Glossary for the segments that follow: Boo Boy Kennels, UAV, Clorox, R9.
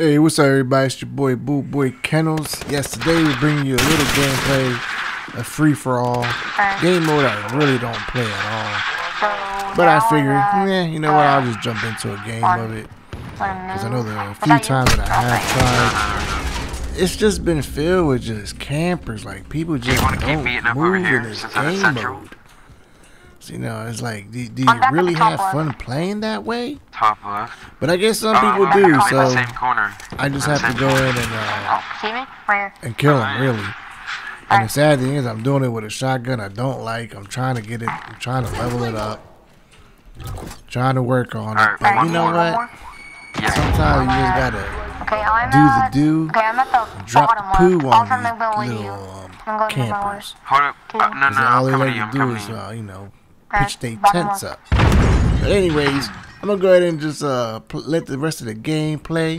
Hey, what's up everybody, it's your boy Boo Boy Kennels. Yes, today we're bringing you a little gameplay, a free-for-all game mode I really don't play at all, but I figured, yeah, you know what, I'll just jump into a game of it, because I know the few times that I have tried, it's just been filled with just campers, like people just don't move in this game mode. You know, it's like, do you really have fun playing that way? Top left. But I guess some people do, so I just have to go in and kill them, really. And the sad thing is, I'm doing it with a shotgun I don't like. I'm trying to get it, I'm trying to level it up, trying to work on it. But you know what? Sometimes you just gotta do the do and drop the poo on these little campers. Because all they like to do is, you know, pitch their tents up. But anyways, I'm gonna go ahead and just let the rest of the game play.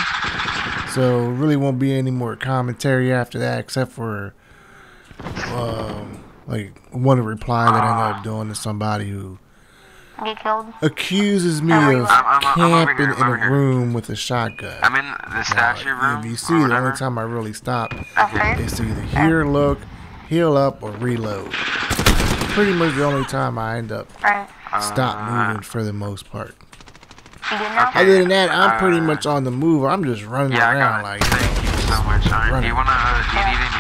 So really won't be any more commentary after that, except for like one reply that I ended up doing to somebody who accuses me of camping in a room with a shotgun. I'm in the statue room. If you see, the only time I really stop is to either hear, look, heal up, or reload. Pretty much the only time I end up stop moving for the most part. Other than that, I'm pretty much on the move. I'm just running around like, you know,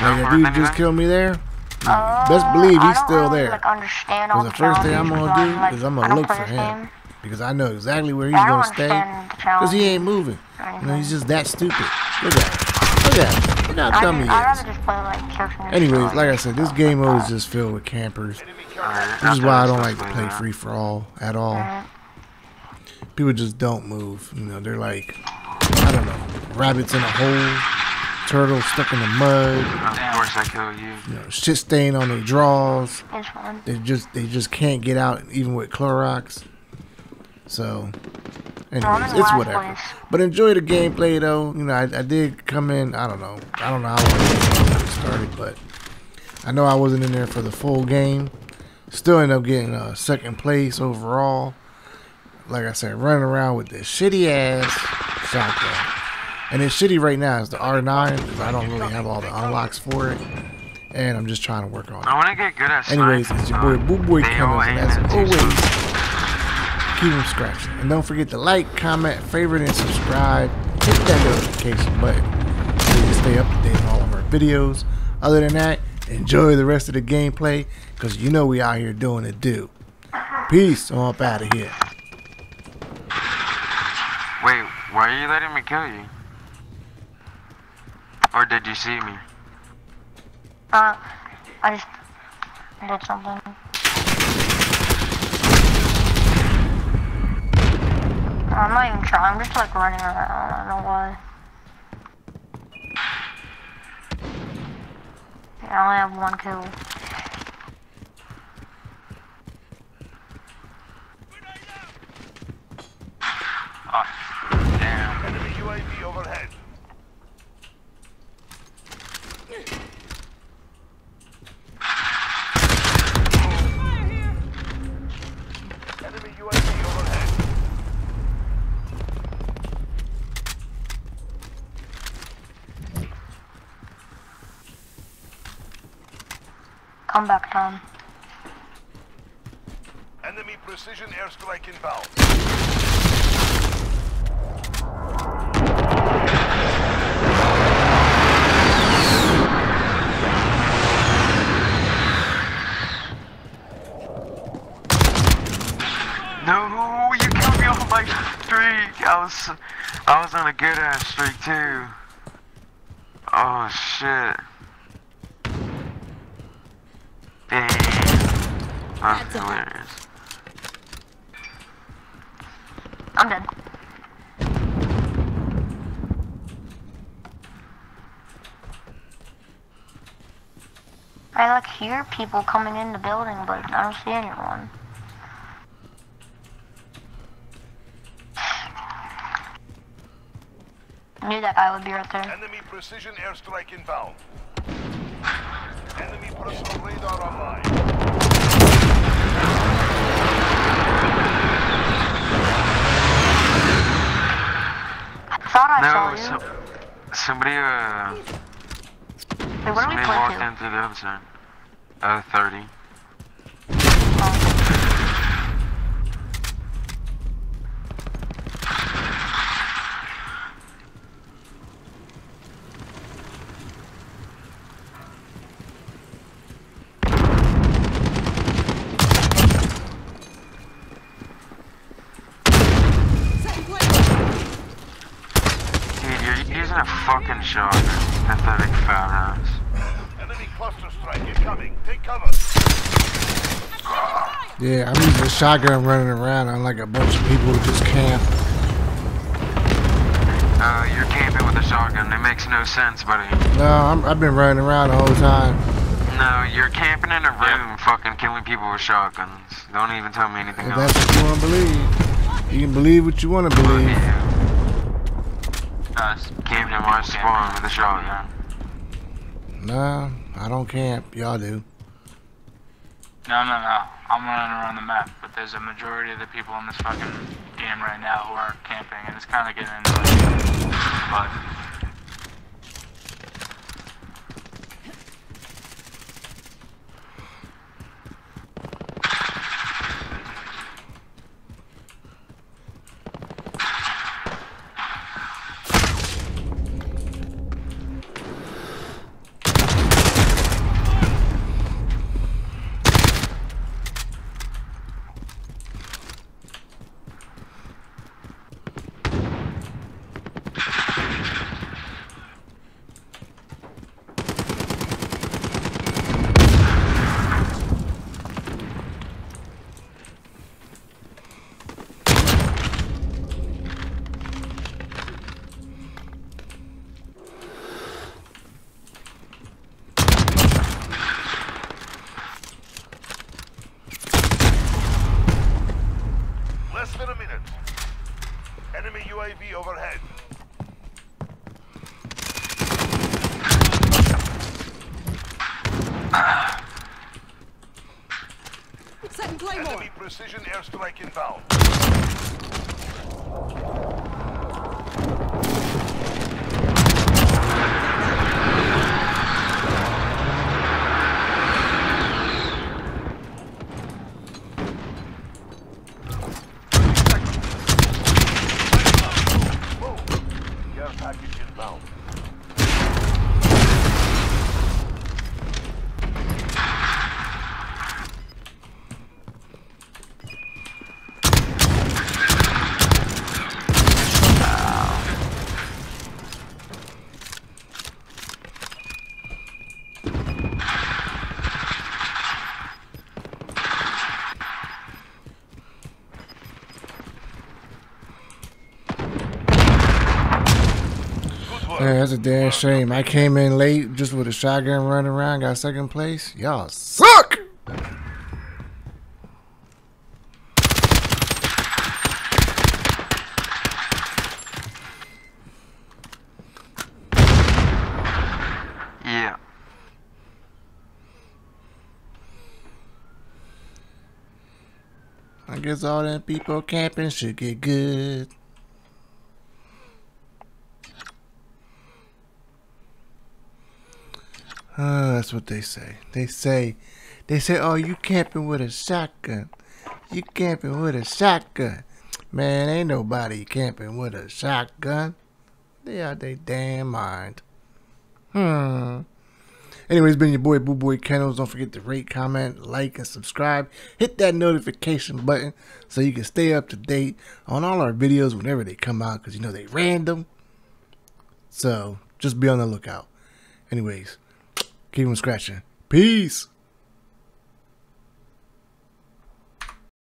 like if you just kill me there, best believe he's still there. Because the first thing I'm gonna do is I'm gonna look for him, because I know exactly where he's gonna stay, because he ain't moving. You know, he's just that stupid. Look at him. Look at him. You know how dumb he is. Anyways, like I said, this game mode is just filled with campers. This is why I don't like to play free for all at all. People just don't move. You know, they're like, I don't know, rabbits in a hole, turtle stuck in the mud, you know, shit stain on their drawers. They just can't get out, even with Clorox. So, anyways, it's whatever. But enjoy the gameplay though. You know, I did come in. I don't know how it started, but I know I wasn't in there for the full game. Still ended up getting second place overall. Like I said, running around with this shitty ass shotgun. And it's shitty right now. It's the R9, because I don't really have all the unlocks for it, and I'm just trying to work on it. I want to get good at anyways, it's your boy Boo Boy Kennels, and as always, keep them scratching. And don't forget to like, comment, favorite, and subscribe. Hit that notification button so you can stay up to date on all of our videos. Other than that, enjoy the rest of the gameplay, because you know we out here doing it, dude. Peace. I'm up out of here. Wait, why are you letting me kill you? Or did you see me? I just did something. I'm not even trying, I'm just like running around, I don't know why. I only have one kill. Oh, damn. Enemy UAV overhead. Come back down. Enemy precision airstrike inbound. No, you killed me off my streak. I was on a good ass streak too. Oh shit. Damn. That's hilarious. I'm dead. I like hear people coming in the building, but I don't see anyone. I knew that guy would be right there. Enemy precision airstrike inbound. Enemy personal radar online. I thought I saw you. Somebody, hey, where somebody walked to? Into the other side. 30. Using a fucking shot, pathetic fat ass. Enemy cluster strike incoming. Take cover. Yeah, I'm using a shotgun running around on like a bunch of people who just camp. You're camping with a shotgun. It makes no sense, buddy. No, I've been running around the whole time. No, you're camping in a room, fucking killing people with shotguns. Don't even tell me anything else. That's what you want to believe. You can believe what you want to believe. Yeah. Came to my spawn with a shotgun. Nah, I don't camp. Y'all do. No. I'm running around the map, but there's a majority of the people in this fucking game right now who are camping, and it's kind of getting into like, but UAV overhead. Enemy precision airstrike inbound. Yeah, that's a damn shame. I came in late just with a shotgun running around, got second place. Y'all suck! Yeah. I guess all them people camping should get good. That's what they say. They say, oh, you camping with a shotgun. You camping with a shotgun. Man, ain't nobody camping with a shotgun. They out their damn mind. Anyway, it's been your boy, Boo Boy Kennels. Don't forget to rate, comment, like, and subscribe. Hit that notification button so you can stay up to date on all our videos whenever they come out, because you know they random. So, just be on the lookout. Anyways. Keep them scratching. Peace.